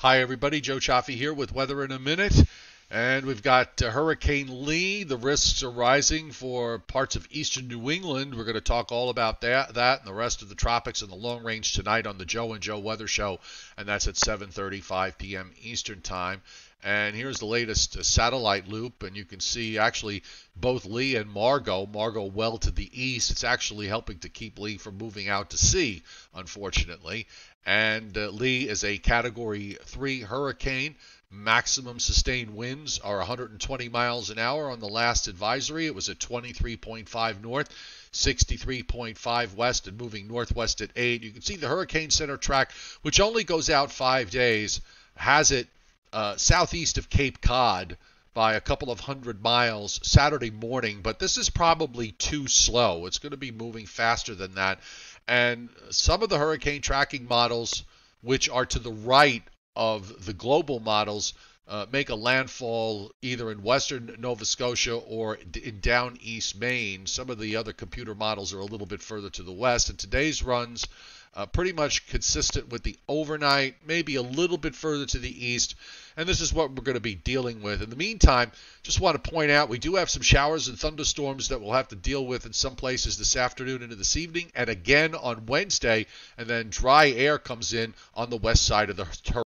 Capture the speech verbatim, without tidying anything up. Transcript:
Hi everybody, Joe Cioffi here with Weather in a Minute, and we've got uh, Hurricane Lee. The risks are rising for parts of eastern New England. We're going to talk all about that, that and the rest of the tropics and the long range tonight on the Joe and Joe Weather Show, and that's at seven thirty-five p m Eastern Time. And here's the latest uh, satellite loop, and you can see actually both Lee and Margot. Margot well to the east. It's actually helping to keep Lee from moving out to sea, unfortunately. And uh, Lee is a Category three hurricane. Maximum sustained winds are one hundred twenty miles an hour on the last advisory. It was at twenty-three point five north, sixty-three point five west, and moving northwest at eight. You can see the Hurricane Center track, which only goes out five days, has it Uh, southeast of Cape Cod by a couple of hundred miles Saturday morning, but this is probably too slow. It's going to be moving faster than that. And some of the hurricane tracking models, which are to the right of the global models, uh, make a landfall either in western Nova Scotia or in down east Maine. Some of the other computer models are a little bit further to the west, and today's runs Uh, pretty much consistent with the overnight, maybe a little bit further to the east. And this is what we're going to be dealing with. In the meantime, just want to point out we do have some showers and thunderstorms that we'll have to deal with in some places this afternoon into this evening and again on Wednesday. And then dry air comes in on the west side of the hurricane.